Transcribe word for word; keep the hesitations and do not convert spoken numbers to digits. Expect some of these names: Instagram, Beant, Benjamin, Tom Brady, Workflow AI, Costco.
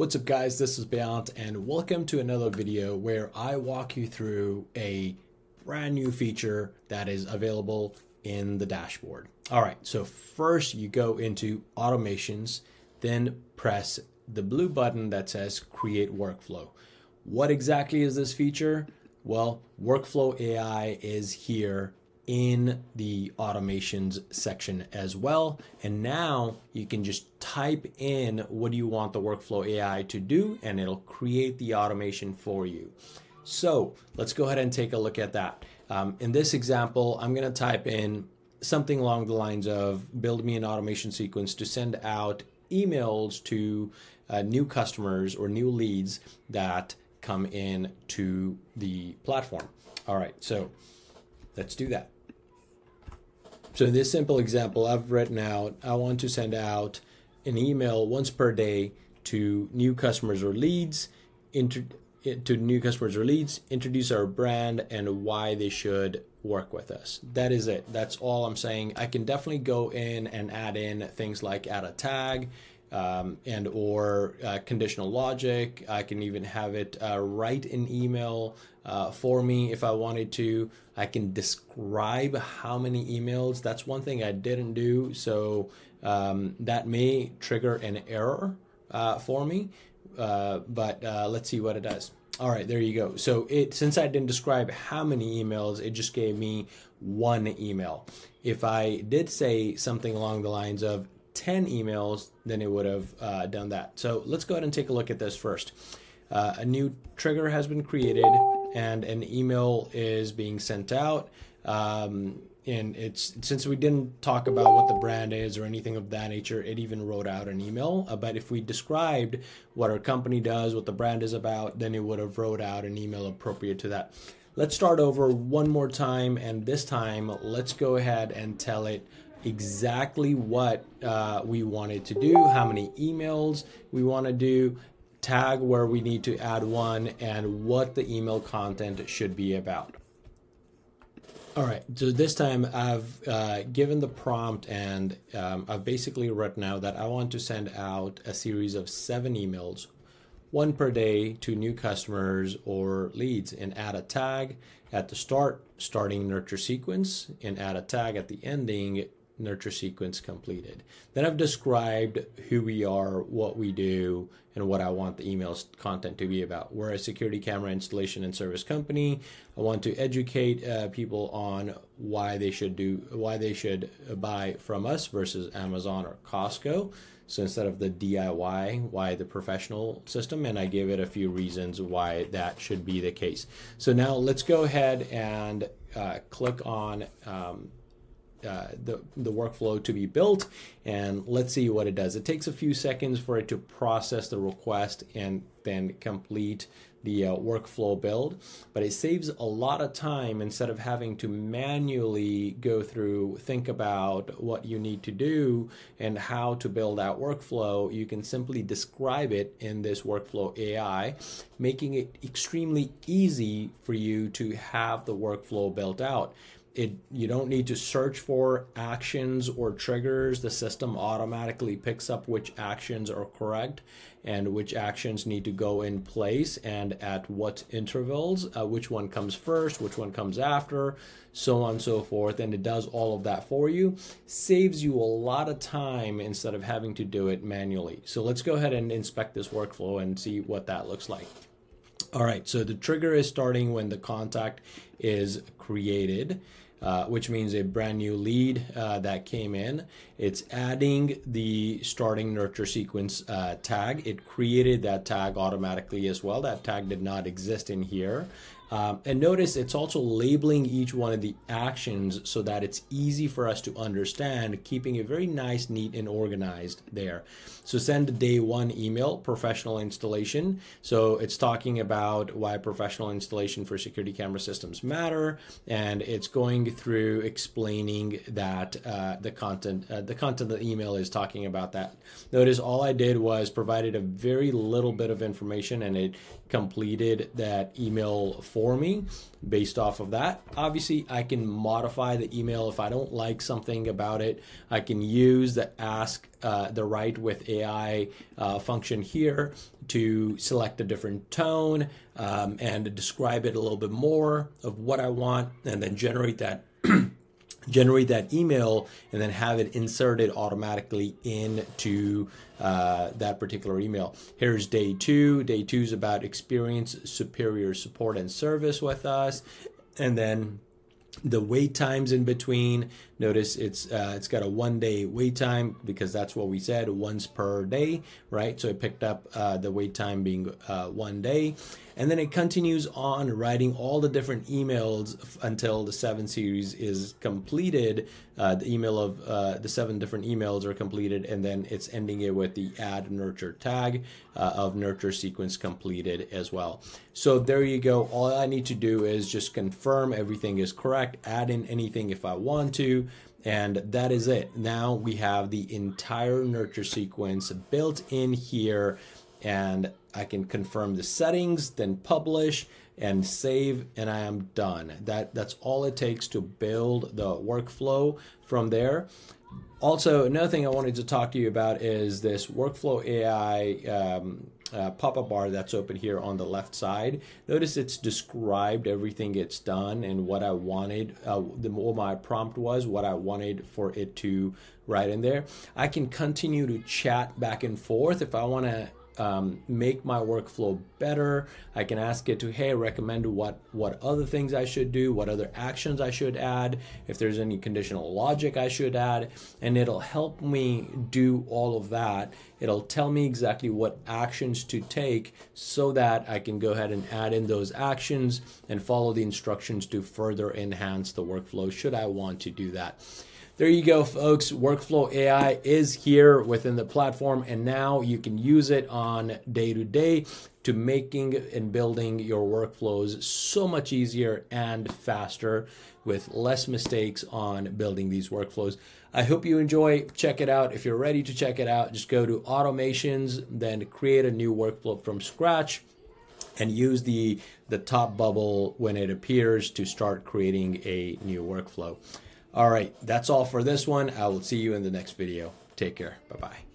What's up guys, this is Beant and welcome to another video where I walk you through a brand new feature that is available in the dashboard. All right, so first you go into automations, then press the blue button that says create workflow. What exactly is this feature? Well, Workflow A I is here in the automations section as well. And now you can just type in what do you want the Workflow A I to do and it'll create the automation for you. So let's go ahead and take a look at that. Um, in this example, I'm gonna type in something along the lines of build me an automation sequence to send out emails to uh, new customers or new leads that come in to the platform. All right, so let's do that. So in this simple example, I've written out, I want to send out an email once per day to new customers or leads, inter, to new customers or leads, introduce our brand and why they should work with us. That is it. That's all I'm saying. I can definitely go in and add in things like add a tag um, and or uh, conditional logic. I can even have it uh, write an email uh, for me if I wanted to. I can describe how many emails. That's one thing I didn't do. So um, that may trigger an error uh, for me, uh, but uh, let's see what it does. All right, there you go. So it, since I didn't describe how many emails, it just gave me one email. If I did say something along the lines of ten emails, then it would have uh, done that. So let's go ahead and take a look at this first. Uh, a new trigger has been created and an email is being sent out. Um, and it's, since we didn't talk about what the brand is or anything of that nature, it even wrote out an email. Uh, but if we described what our company does, what the brand is about, then it would have wrote out an email appropriate to that. Let's start over one more time. And this time, let's go ahead and tell it exactly what uh, we wanted to do, how many emails we want to do, tag where we need to add one, and what the email content should be about. All right, so this time I've uh, given the prompt and um, I've basically written out that I want to send out a series of seven emails, one per day to new customers or leads, and add a tag at the start, starting nurture sequence, and add a tag at the ending, nurture sequence completed. Then I've described who we are, what we do, and what I want the email's content to be about. We're a security camera installation and service company. I want to educate uh, people on why they should do, why they should buy from us versus Amazon or Costco. So instead of the D I Y, why the professional system, and I give it a few reasons why that should be the case. So now let's go ahead and uh, click on um, Uh, the, the workflow to be built, and let's see what it does. It takes a few seconds for it to process the request and then complete the uh, workflow build, but it saves a lot of time instead of having to manually go through, think about what you need to do and how to build that workflow. You can simply describe it in this Workflow A I, making it extremely easy for you to have the workflow built out. It, you don't need to search for actions or triggers. The system automatically picks up which actions are correct and which actions need to go in place and at what intervals, uh, which one comes first, which one comes after, so on and so forth. And it does all of that for you. Saves you a lot of time instead of having to do it manually. So let's go ahead and inspect this workflow and see what that looks like. All right, so the trigger is starting when the contact is created, uh, which means a brand new lead uh, that came in. It's adding the starting nurture sequence uh, tag. It created that tag automatically as well. That tag did not exist in here. Um, and notice it's also labeling each one of the actions so that it's easy for us to understand, keeping it very nice, neat, and organized there. So send day one email, professional installation. So it's talking about why professional installation for security camera systems matter, and it's going through explaining that uh, the content, uh, the content of the email is talking about that. Notice all I did was provided a very little bit of information and it completed that email for me based off of that. Obviously, I can modify the email if I don't like something about it. I can use the ask uh, the right with A I uh, function here to select a different tone um, and describe it a little bit more of what I want, and then generate that generate that email and then have it inserted automatically into uh, that particular email. Here's day two. Day two is about experience superior support and service with us. And then the wait times in between, notice it's uh, it's got a one day wait time because that's what we said, once per day, right? So it picked up uh, the wait time being uh, one day. And then it continues on writing all the different emails until the seven series is completed. Uh, the email of uh, the seven different emails are completed, and then it's ending it with the add nurture tag uh, of nurture sequence completed as well. So there you go. All I need to do is just confirm everything is correct, add in anything if I want to, and that is it. Now we have the entire nurture sequence built in here, and I can confirm the settings, then publish and save, and I am done. That, that's all it takes to build the workflow from there. Also, another thing I wanted to talk to you about is this Workflow A I um, uh, pop-up bar that's open here on the left side. Notice it's described everything it's done and what I wanted, uh, the, what my prompt was, what I wanted for it to write in there. I can continue to chat back and forth if I want to Um, make my workflow better. I can ask it to, hey, recommend what what other things I should do, what other actions I should add, if there's any conditional logic I should add, and it'll help me do all of that. It'll tell me exactly what actions to take so that I can go ahead and add in those actions and follow the instructions to further enhance the workflow should I want to do that. There you go, folks. Workflow A I is here within the platform, and now you can use it on day to day to making and building your workflows so much easier and faster with less mistakes on building these workflows. I hope you enjoy. Check it out. If you're ready to check it out, just go to automations, then create a new workflow from scratch, and use the, the top bubble when it appears to start creating a new workflow. All right, that's all for this one. I will see you in the next video. Take care. Bye-bye.